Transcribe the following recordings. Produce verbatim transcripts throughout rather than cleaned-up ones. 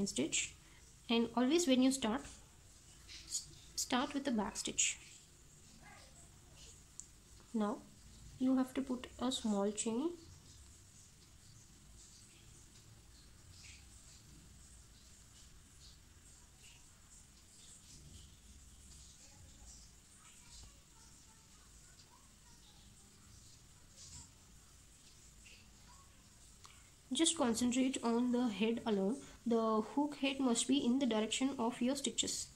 second stitch, and always when you start start with the back stitch. Now you have to put a small chain . Just concentrate on the head alone. The hook head must be in the direction of your stitches.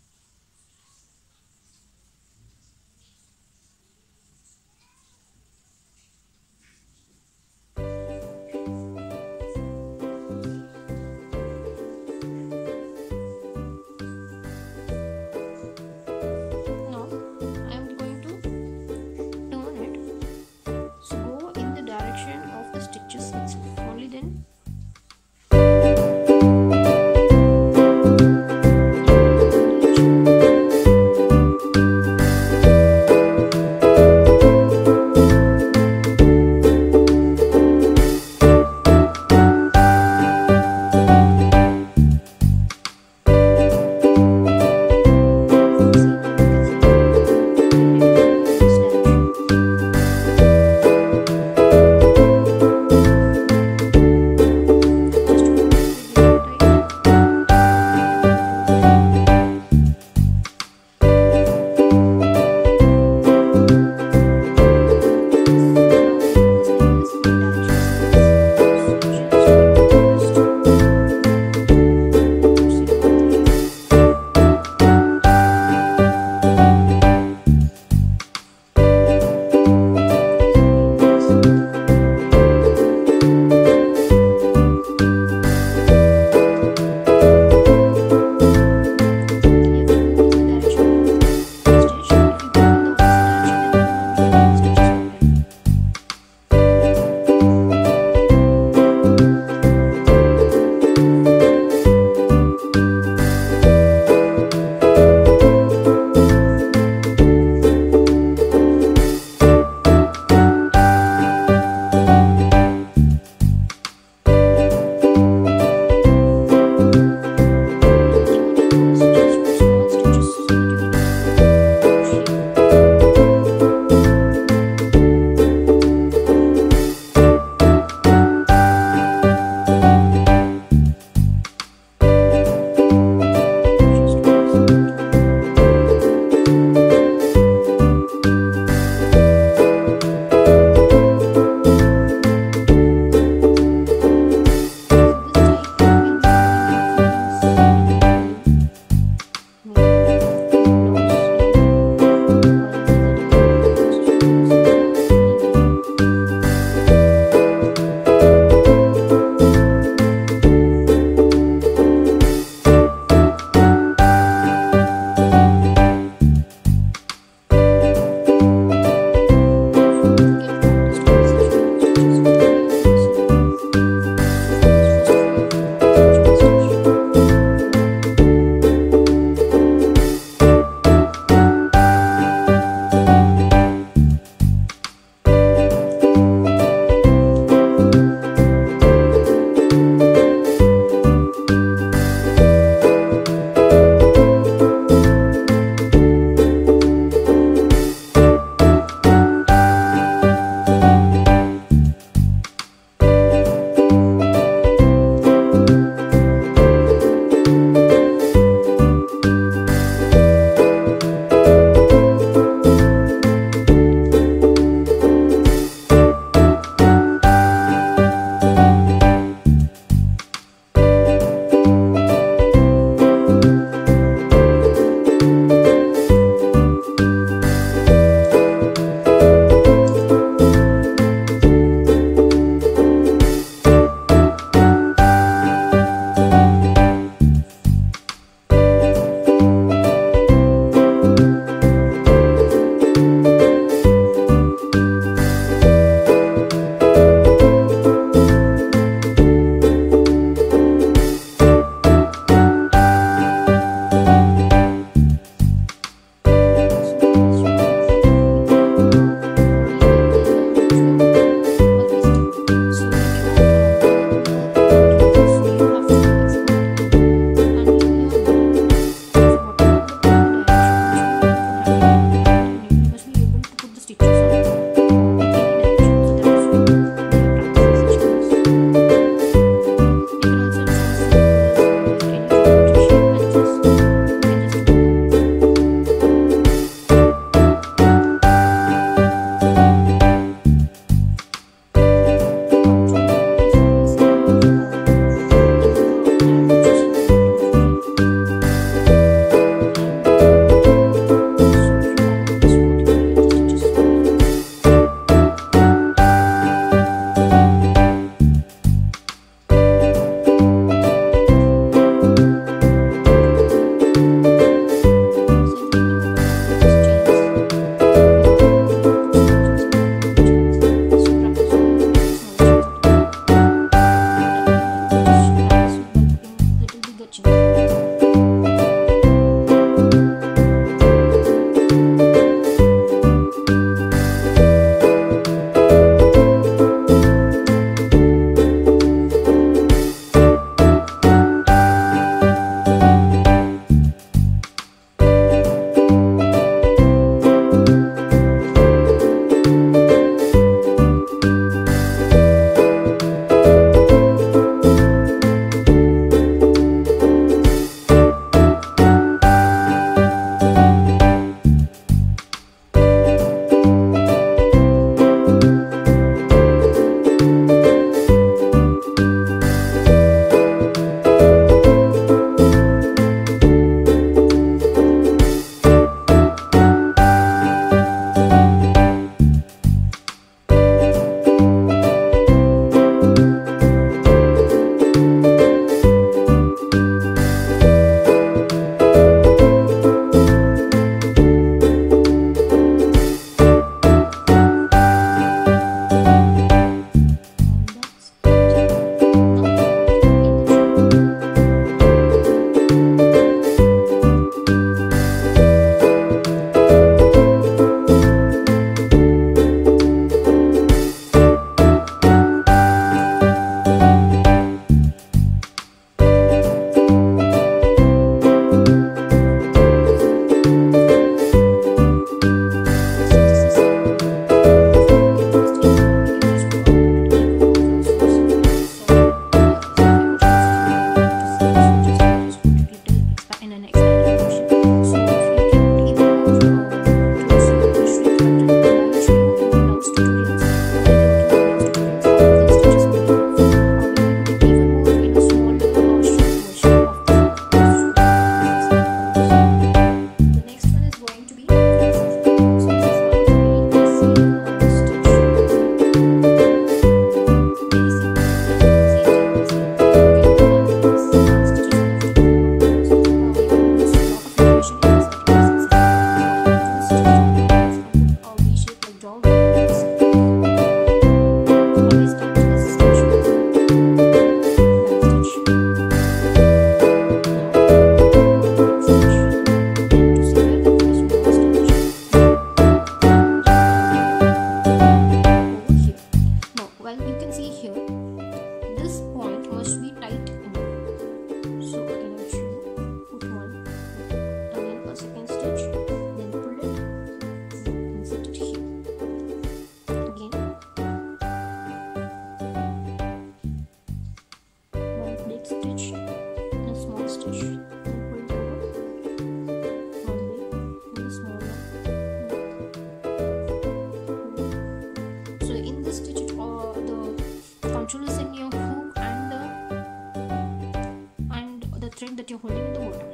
이렇게 홀딩도 몰라.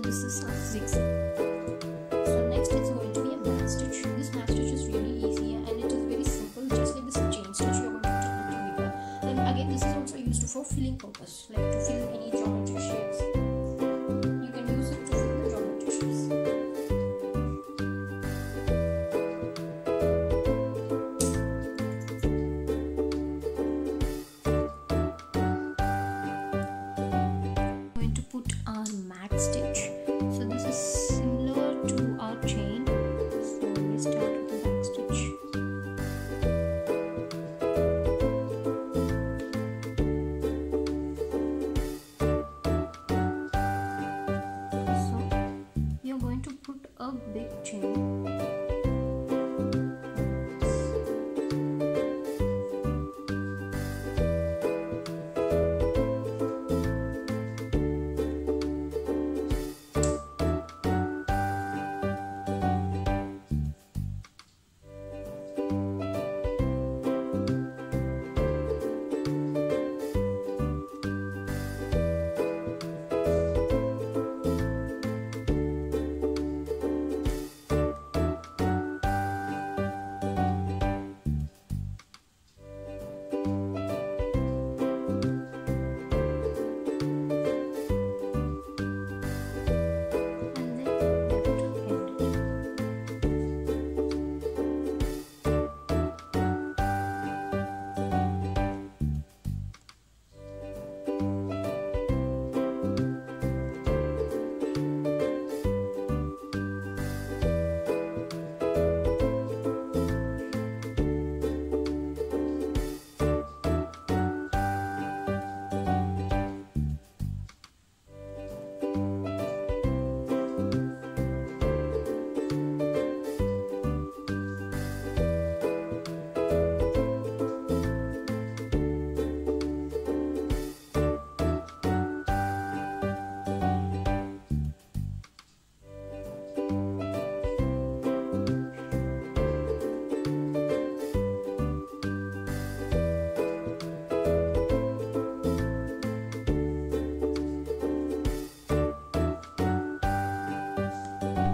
This is a zigzag. So next it's going to be a back stitch. This back stitch is really easy and it is very simple. Just like this chain stitch, you are going to turn it bigger. And again, this is also used for filling purpose, like to fill any geometry shapes. You can use it to fill the geometry shapes. I'm going to put our mat stitch.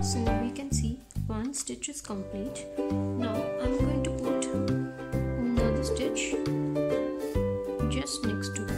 So we can see one stitch is complete. Now I'm going to put another stitch just next to it.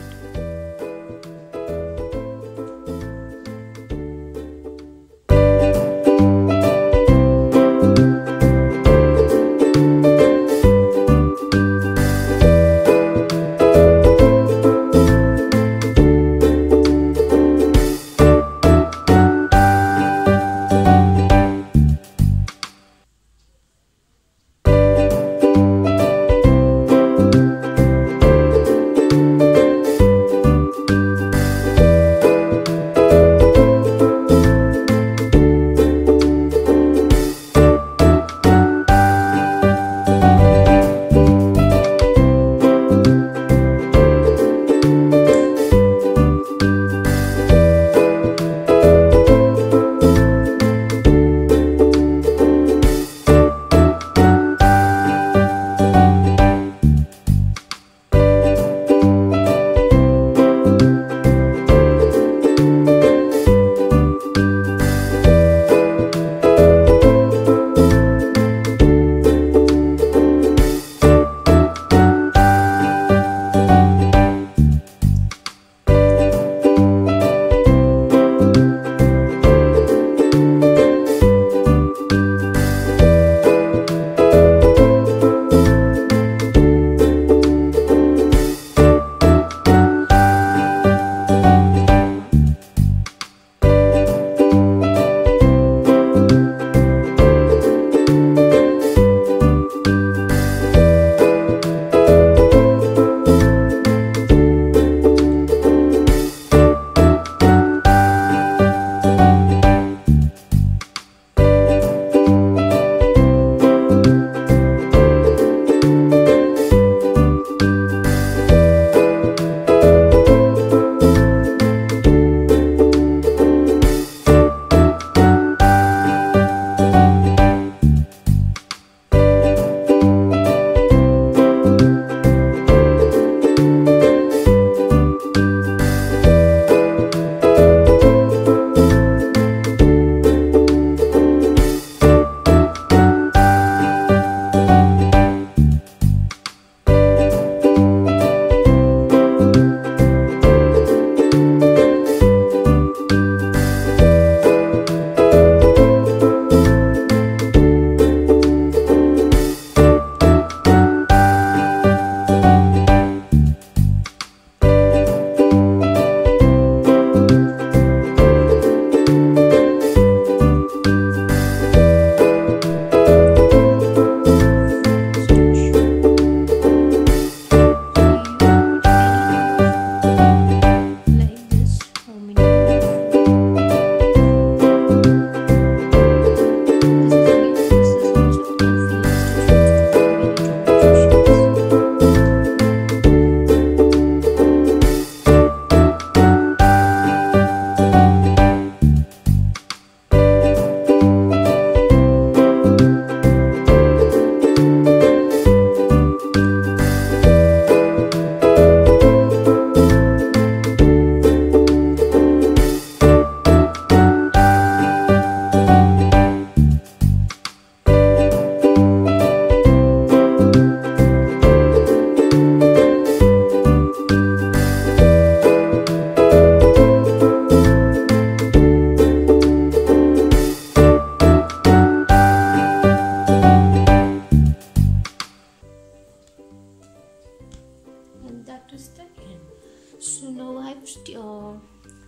So now I've uh,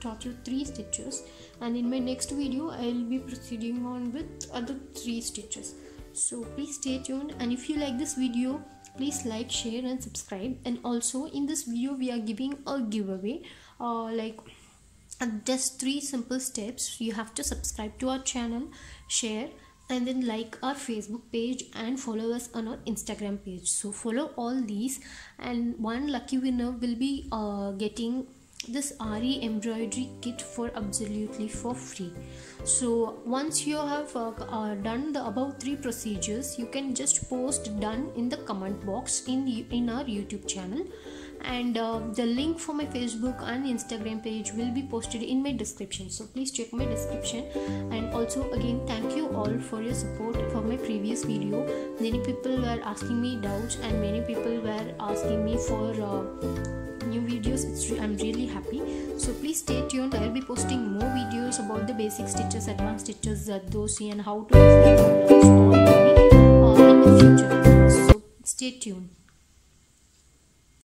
taught you three stitches, and in my next video I'll be proceeding on with other three stitches. So please stay tuned, and if you like this video, please like, share and subscribe. And also in this video we are giving a giveaway, uh, like just three simple steps. You have to subscribe to our channel, share and then like our Facebook page and follow us on our Instagram page. So follow all these, and one lucky winner will be uh, getting this R E embroidery kit for absolutely for free. So once you have uh, uh, done the above three procedures, you can just post done in the comment box in in our YouTube channel, and uh, the link for my Facebook and Instagram page will be posted in my description, so please check my description. And also again, thank you all for your support for my previous video. Many people were asking me doubts and many people were asking me for uh, new videos. It's re- I'm really happy. So please stay tuned. I'll be posting more videos about the basic stitches, advanced stitches, zardosi, and how to do it in the future. So stay tuned.